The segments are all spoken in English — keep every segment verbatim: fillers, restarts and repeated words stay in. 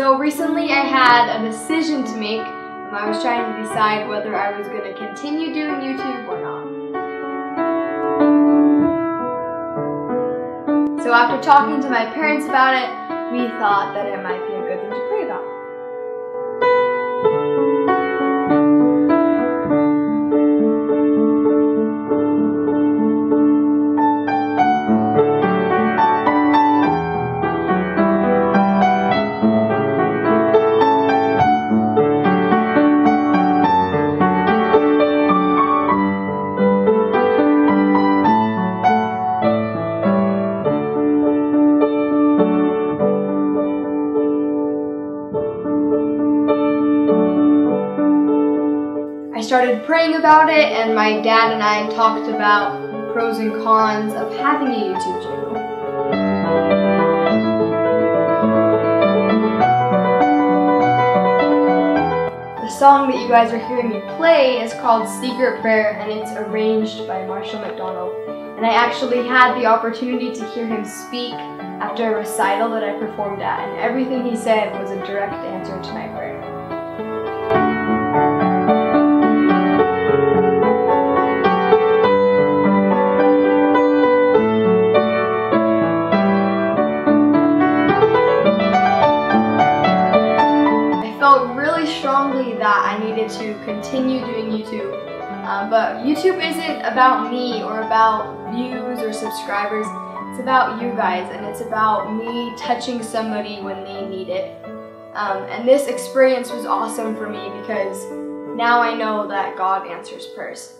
So recently I had a decision to make. I was trying to decide whether I was going to continue doing YouTube or not. So after talking to my parents about it, we thought that it might be a good thing to pray about. I started praying about it, and my dad and I talked about pros and cons of having a YouTube channel. The song that you guys are hearing me play is called Secret Prayer, and it's arranged by Marshall McDonald. And I actually had the opportunity to hear him speak after a recital that I performed at, and everything he said was a direct answer to my prayer. Strongly that I needed to continue doing YouTube, uh, but YouTube isn't about me or about views or subscribers. It's about you guys, and it's about me touching somebody when they need it. Um, and this experience was awesome for me because now I know that God answers prayers.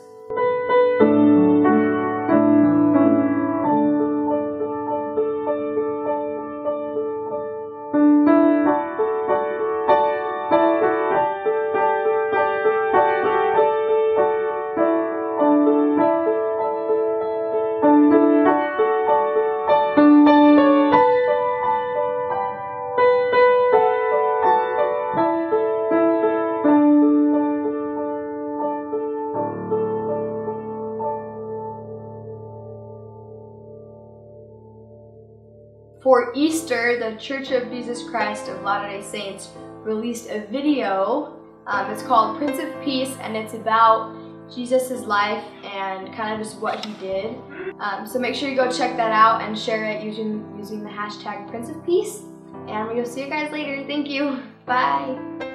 For Easter, the Church of Jesus Christ of Latter-day Saints released a video. Um, it's called Prince of Peace, and it's about Jesus' life and kind of just what he did. Um, so make sure you go check that out and share it using, using the hashtag Prince of Peace. And we'll see you guys later. Thank you. Bye.